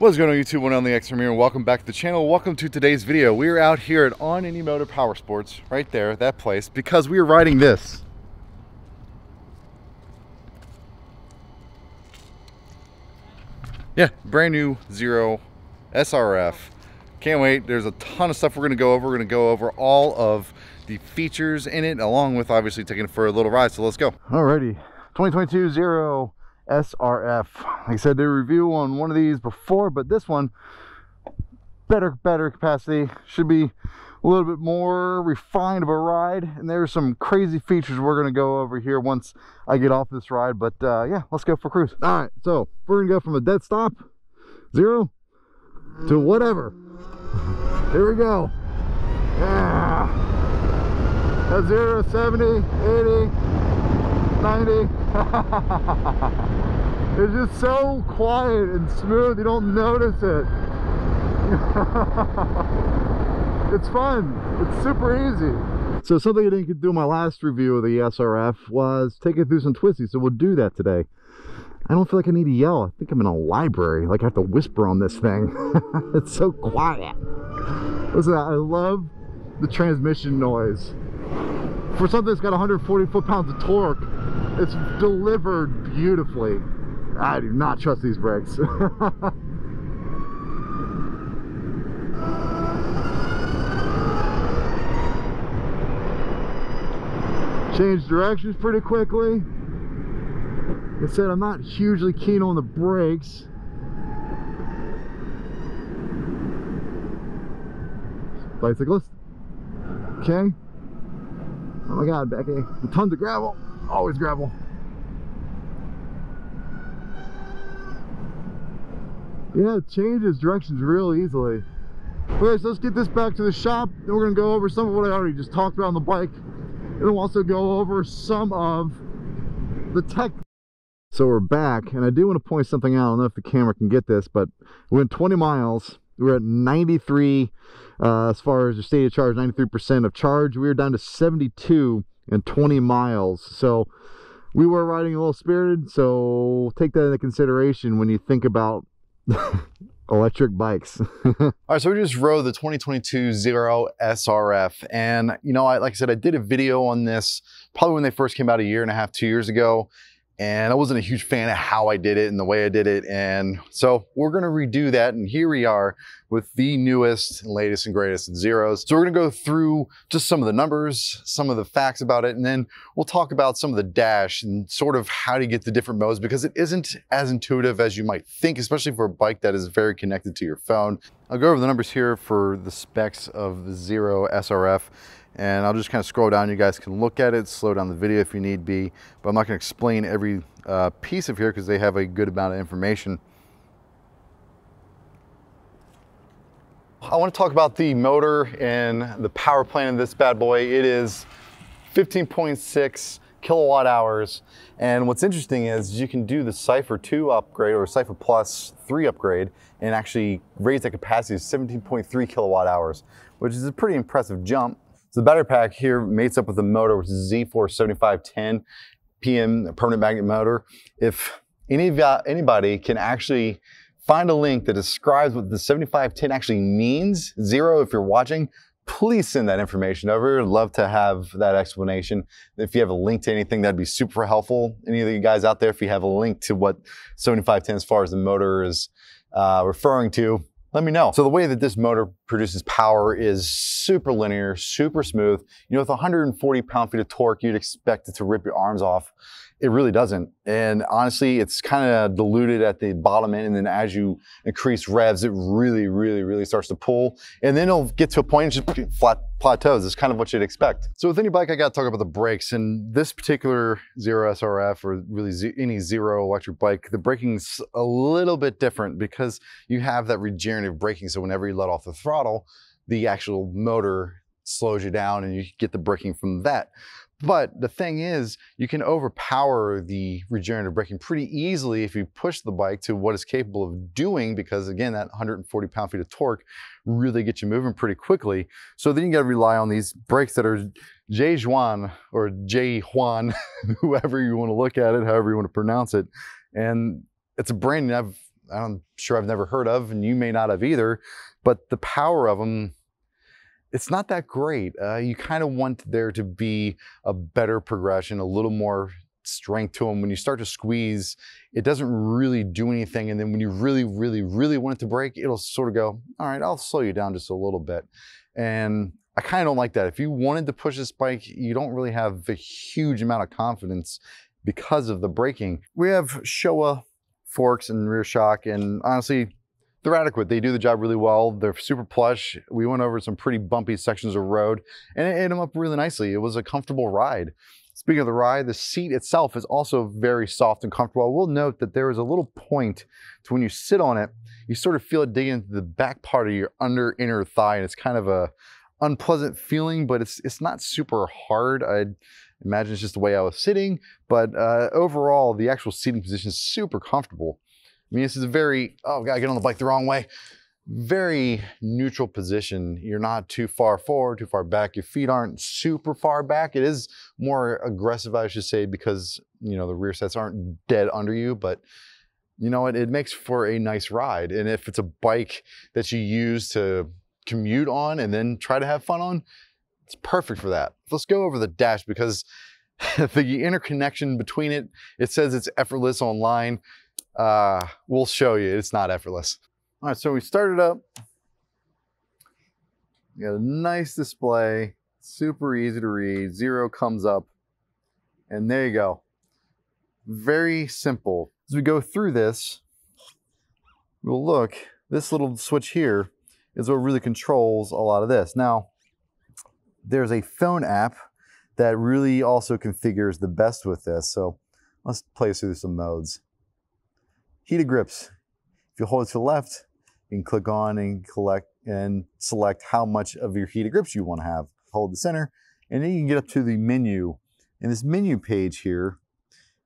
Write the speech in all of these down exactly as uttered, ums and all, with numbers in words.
What's going on, YouTube? One on the X from here, and welcome back to the channel. Welcome to today's video. We are out here at On Any Moto Power Sports, right there, that place, because we are riding this. Yeah, brand new Zero S R F. Can't wait. There's a ton of stuff we're going to go over. We're going to go over all of the features in it, along with obviously taking it for a little ride. So let's go. Alrighty, twenty twenty-two Zero S R F. Like I said, did a review on one of these before, but this one, better better capacity, should be a little bit more refined of a ride, and there's some crazy features we're going to go over here once I get off this ride. But uh yeah, let's go for a cruise. All right, so we're gonna go from a dead stop zero to whatever. Here we go. Yeah, that's zero, seventy, eighty, ninety. It's just so quiet and smooth, you don't notice it. It's fun, it's super easy. So something I didn't do in my last review of the S R F was take it through some twisties, so we'll do that today. I don't feel like I need to yell. I think I'm in a library, like I have to whisper on this thing. It's so quiet. Listen, I love the transmission noise. For something that's got one hundred forty foot-pounds of torque, it's delivered beautifully. I do not trust these brakes. Change directions pretty quickly. Like I said, I'm not hugely keen on the brakes. Bicyclist. Okay. Oh my God, Becky. Tons of gravel. Always gravel. Yeah, it changes directions real easily. Okay, so let's get this back to the shop. Then we're gonna go over some of what I already just talked about on the bike. And we'll also go over some of the tech. So we're back, and I do want to point something out. I don't know if the camera can get this, but we went twenty miles. We're at ninety-three uh, as far as the state of charge, ninety-three percent of charge. We were down to seventy-two in twenty miles. So we were riding a little spirited. So take that into consideration when you think about electric bikes. All right, so we just rode the twenty twenty-two Zero S R F. And, you know, I, like I said, I did a video on this probably when they first came out a year and a half, two years ago. And I wasn't a huge fan of how I did it and the way I did it. And so we're gonna redo that. And here we are with the newest and latest and greatest Zeros. So we're gonna go through just some of the numbers, some of the facts about it. And then we'll talk about some of the dash and sort of how to get the different modes, because it isn't as intuitive as you might think, especially for a bike that is very connected to your phone. I'll go over the numbers here for the specs of the Zero S R F. And I'll just kind of scroll down. You guys can look at it, slow down the video if you need be, but I'm not going to explain every uh, piece of here because they have a good amount of information. I want to talk about the motor and the power plant of this bad boy. It is fifteen point six kilowatt hours. And what's interesting is you can do the Cypher two upgrade or Cypher plus three upgrade and actually raise that capacity to seventeen point three kilowatt hours, which is a pretty impressive jump. So the battery pack here mates up with the motor, which is Z four seventy-five ten P M permanent magnet motor. If any anybody can actually find a link that describes what the seventy-five ten actually means, Zero, if you're watching, please send that information over. I'd love to have that explanation. If you have a link to anything, that'd be super helpful. Any of you guys out there, if you have a link to what seventy-five ten as far as the motor is uh, referring to, let me know. So the way that this motor produces power is super linear, super smooth. You know, with one hundred forty pound-feet of torque, you'd expect it to rip your arms off. It really doesn't. And honestly, it's kind of diluted at the bottom end. And then as you increase revs, it really, really, really starts to pull. And then it'll get to a point, it just flat plateaus. It's kind of what you'd expect. So with any bike, I got to talk about the brakes. And this particular Zero S R F, or really Z any Zero electric bike, the braking's a little bit different because you have that regenerative braking. So whenever you let off the throttle, the actual motor slows you down and you get the braking from that. But the thing is, you can overpower the regenerative braking pretty easily if you push the bike to what it's capable of doing, because again, that one hundred forty pound-feet of torque really gets you moving pretty quickly. So then you gotta rely on these brakes that are J.Juan or J.Juan, whoever you wanna look at it, however you wanna pronounce it. And it's a brand new, I've I'm sure I've never heard of, and you may not have either, but the power of them, it's not that great. Uh, you kind of want there to be a better progression, a little more strength to them. When you start to squeeze, it doesn't really do anything. And then when you really, really, really want it to break, it'll sort of go, all right, I'll slow you down just a little bit. And I kind of don't like that. If you wanted to push this bike, you don't really have a huge amount of confidence because of the braking. We have Showa forks and rear shock, and honestly, they're adequate. They do the job really well. They're super plush. We went over some pretty bumpy sections of road and it ate them up really nicely. It was a comfortable ride. Speaking of the ride, the seat itself is also very soft and comfortable. I will note that there is a little point to when you sit on it, you sort of feel it dig into the back part of your under inner thigh, and it's kind of a unpleasant feeling, but it's it's not super hard. I'd imagine it's just the way I was sitting, but uh, overall, the actual seating position is super comfortable. I mean, this is a very, oh, God, I get on the bike the wrong way. Very neutral position. You're not too far forward, too far back. Your feet aren't super far back. It is more aggressive, I should say, because, you know, the rear sets aren't dead under you, but you know what? It, it makes for a nice ride. And if it's a bike that you use to commute on and then try to have fun on, it's perfect for that. Let's go over the dash, because the interconnection between it, it says it's effortless online. Uh, we'll show you, it's not effortless. All right, so we started up. You got a nice display, super easy to read. Zero comes up, and there you go. Very simple. As we go through this, we'll look, this little switch here is what really controls a lot of this. Now, there's a phone app that really also configures the best with this. So let's play through some modes. Heated grips. If you hold it to the left, you can click on and collect and select how much of your heated grips you want to have. Hold the center, and then you can get up to the menu. And this menu page here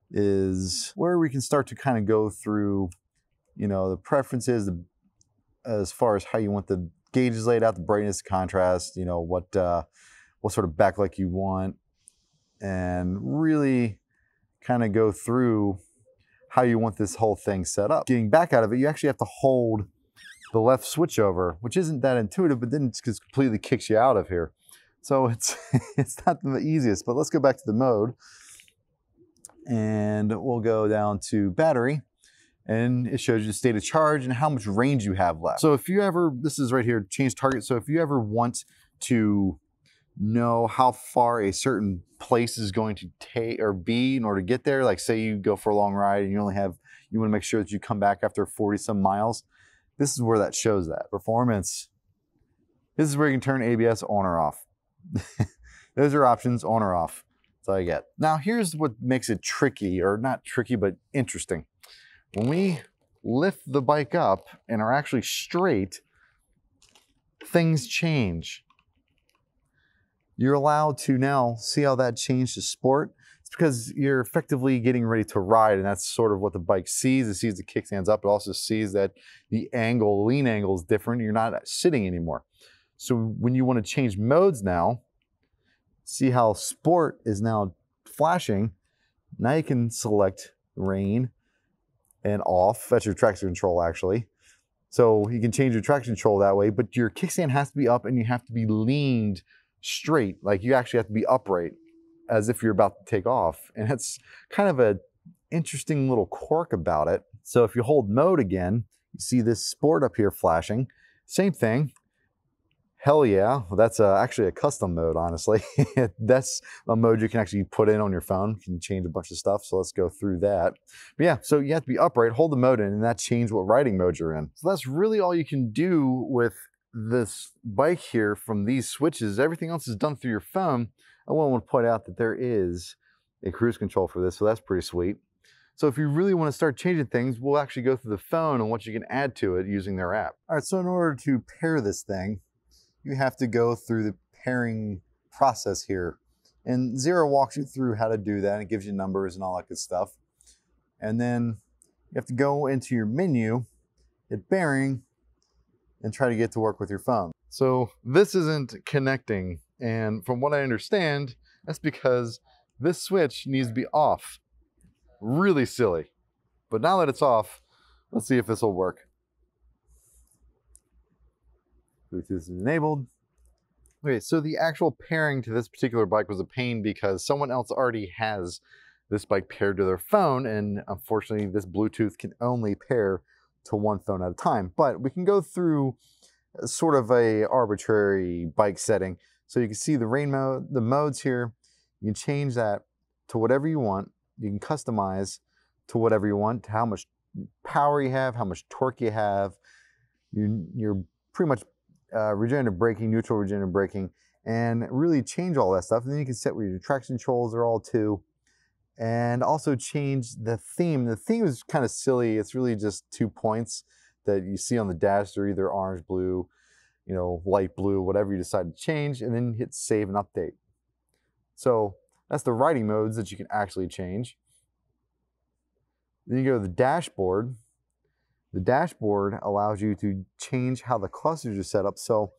is where we can start to kind of go through, you know, the preferences, the, as far as how you want the gauges laid out, the brightness, contrast, you know, what uh, what sort of backlight you want, and really kind of go through how you want this whole thing set up. Getting back out of it, you actually have to hold the left switch over, which isn't that intuitive, but then it just completely kicks you out of here. So it's, it's not the easiest, but let's go back to the mode, and we'll go down to battery, and it shows you the state of charge and how much range you have left. So if you ever, this is right here, change target. So if you ever want to know how far a certain place is going to take or be in order to get there. Like say you go for a long ride and you only have, you want to make sure that you come back after forty some miles. This is where that shows that. Performance. This is where you can turn A B S on or off. Those are options, on or off. That's all you get. Now here's what makes it tricky, or not tricky, but interesting. When we lift the bike up and are actually straight, things change. You're allowed to now see how that changed to sport. It's because you're effectively getting ready to ride, and that's sort of what the bike sees. It sees the kickstands up. It also sees that the angle, lean angle is different. You're not sitting anymore. So when you want to change modes now, see how sport is now flashing. Now you can select rain and off. That's your traction control, actually. So you can change your traction control that way, but your kickstand has to be up and you have to be leaned straight, like you actually have to be upright as if you're about to take off. And it's kind of an interesting little quirk about it. So if you hold mode again, you see this sport up here flashing. Same thing. Hell yeah. Well, that's a, actually a custom mode, honestly. That's a mode you can actually put in on your phone. You can change a bunch of stuff. So let's go through that. But yeah, so you have to be upright, hold the mode in, and that changes what riding mode you're in. So that's really all you can do with this bike here from these switches. Everything else is done through your phone. I want to point out that there is a cruise control for this, so that's pretty sweet. So if you really want to start changing things, we'll actually go through the phone and what you can add to it using their app. All right, so in order to pair this thing, you have to go through the pairing process here. And Zero walks you through how to do that, and it gives you numbers and all that good stuff. And then you have to go into your menu, hit bearing, and try to get to work with your phone. So this isn't connecting. And from what I understand, that's because this switch needs to be off. Really silly. But now that it's off, Let's see if this will work. Bluetooth is enabled. Okay, so the actual pairing to this particular bike was a pain because someone else already has this bike paired to their phone, and unfortunately this Bluetooth can only pair to one phone at a time. But we can go through sort of a arbitrary bike setting. So you can see the rain mode, the modes here. You can change that to whatever you want. You can customize to whatever you want, how much power you have, how much torque you have. You, you're pretty much Uh, regenerative braking, neutral regenerative braking, and really change all that stuff. And then you can set where your traction controls are all to, and also change the theme. The theme is kind of silly. It's really just two points that you see on the dash. They're either orange, blue, you know, light blue, whatever you decide to change, and then hit save and update. So that's the riding modes that you can actually change. Then you go to the dashboard. The dashboard allows you to change how the clusters are set up. So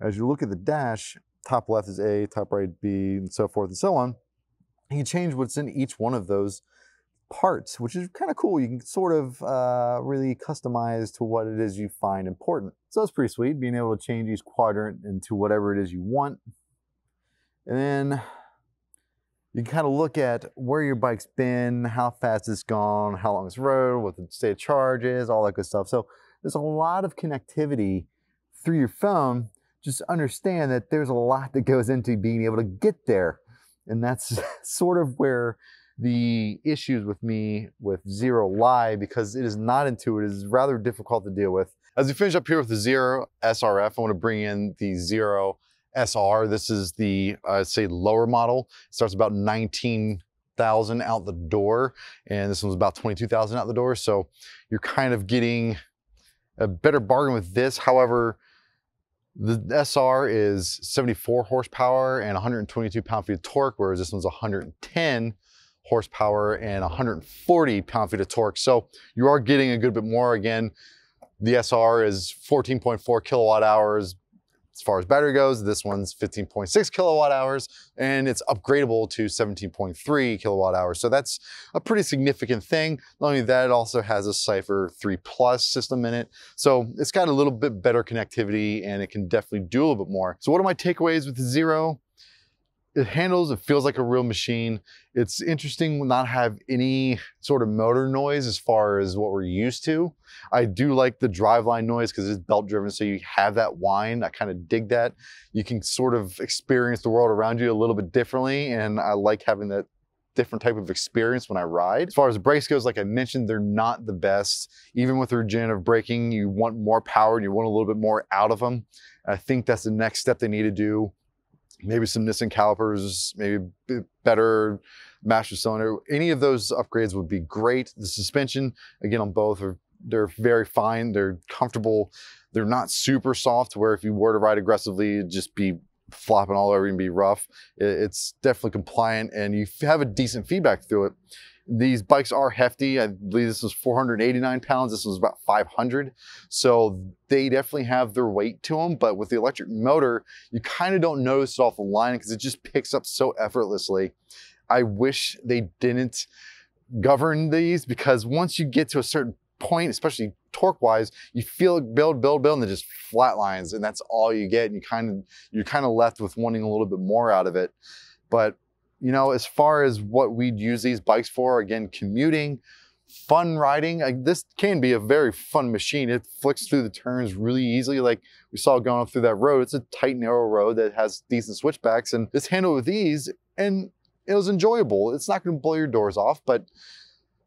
as you look at the dash, top left is A, top right B, and so forth and so on. You change what's in each one of those parts, which is kind of cool. You can sort of uh, really customize to what it is you find important. So that's pretty sweet, being able to change each quadrant into whatever it is you want. And then you can kind of look at where your bike's been, how fast it's gone, how long it's rode, what the state of charge is, all that good stuff. So there's a lot of connectivity through your phone. Just understand that there's a lot that goes into being able to get there. And that's sort of where the issues with me with Zero lie, because it is not intuitive, it's rather difficult to deal with. As we finish up here with the Zero S R F, I want to bring in the Zero S R. This is the, I'd uh, say, lower model. It starts about nineteen thousand out the door, and this one's about twenty-two thousand out the door. So you're kind of getting a better bargain with this. However, the S R is seventy-four horsepower and one hundred twenty-two pound-feet of torque, whereas this one's one hundred ten horsepower and one hundred forty pound-feet of torque. So you are getting a good bit more. Again, the S R is fourteen point four kilowatt hours, as far as battery goes. This one's fifteen point six kilowatt hours, and it's upgradable to seventeen point three kilowatt hours. So that's a pretty significant thing. Not only that, it also has a Cypher three plus system in it. So it's got a little bit better connectivity, and it can definitely do a little bit more. So what are my takeaways with the Zero? It handles, it feels like a real machine. It's interesting to not have any sort of motor noise as far as what we're used to. I do like the driveline noise because it's belt driven, so you have that whine. I kind of dig that. You can sort of experience the world around you a little bit differently, and I like having that different type of experience when I ride. As far as brakes goes, like I mentioned, they're not the best. Even with the regenerative braking, you want more power and you want a little bit more out of them. I think that's the next step they need to do. Maybe some Nissin calipers, maybe better master cylinder. Any of those upgrades would be great. The suspension, again, on both, are, they're very fine. They're comfortable. They're not super soft, where if you were to ride aggressively, it'd just be flopping all over and be rough. It's definitely compliant, and you have a decent feedback through it. These bikes are hefty. I believe this was four hundred eighty-nine pounds. This was about five hundred. So they definitely have their weight to them. But with the electric motor, you kind of don't notice it off the line because it just picks up so effortlessly. I wish they didn't govern these, because once you get to a certain point, especially torque-wise, you feel it build, build, build, and it just flatlines, and that's all you get. And you kind of, you're kind of left with wanting a little bit more out of it. But you know, as far as what we'd use these bikes for, again, commuting, fun riding, like this can be a very fun machine. It flicks through the turns really easily. Like we saw going up through that road, it's a tight, narrow road that has decent switchbacks, and it's handled with ease, and it was enjoyable. It's not gonna blow your doors off, but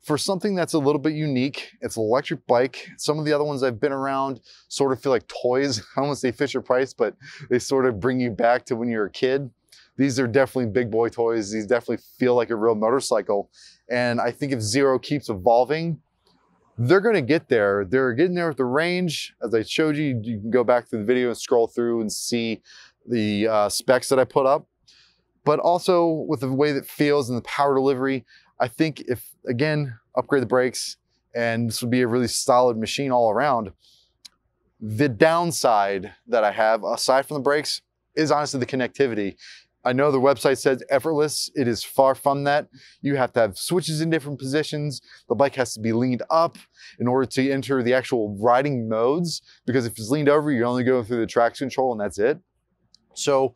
for something that's a little bit unique, it's an electric bike. Some of the other ones I've been around sort of feel like toys. I don't wanna say Fisher-Price, but they sort of bring you back to when you were a kid. These are definitely big boy toys. These definitely feel like a real motorcycle. And I think if Zero keeps evolving, they're gonna get there. They're getting there with the range. As I showed you, you can go back through the video and scroll through and see the uh, specs that I put up. But also with the way that feels and the power delivery, I think if, again, upgrade the brakes, and this would be a really solid machine all around. The downside that I have, aside from the brakes, is honestly the connectivity. I know the website says effortless. It is far from that. You have to have switches in different positions. The bike has to be leaned up in order to enter the actual riding modes, because if it's leaned over, you're only going through the traction control and that's it. So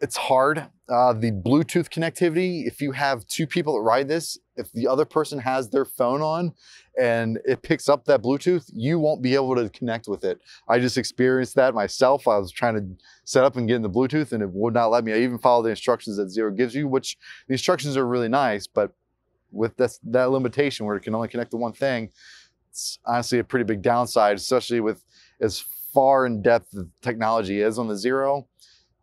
it's hard. Uh, the Bluetooth connectivity, if you have two people that ride this, if the other person has their phone on and it picks up that Bluetooth, you won't be able to connect with it. I just experienced that myself. I was trying to set up and get in the Bluetooth and it would not let me. I even followed the instructions that Zero gives you, which the instructions are really nice, but with this, that limitation where it can only connect to one thing, it's honestly a pretty big downside, especially with as far in depth the technology is on the Zero.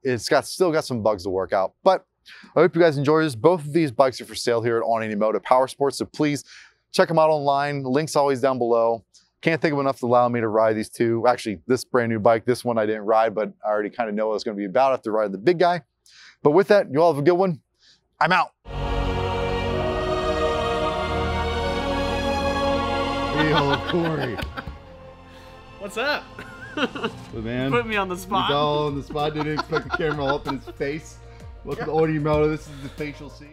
It's got still got some bugs to work out, but I hope you guys enjoy this. Both of these bikes are for sale here at On Any Moto Power Sports, so please check them out online. The link's always down below. Can't think of enough to allow me to ride these two. Actually, this brand new bike, this one I didn't ride, but I already kind of know what it's going to be about after riding the big guy. But with that, you all have a good one. I'm out. Yo, Corey. What's up? So, man, put me on the spot. He's all on the spot. Didn't expect the camera up in his face. Welcome to On Any Moto. This is the facial scene.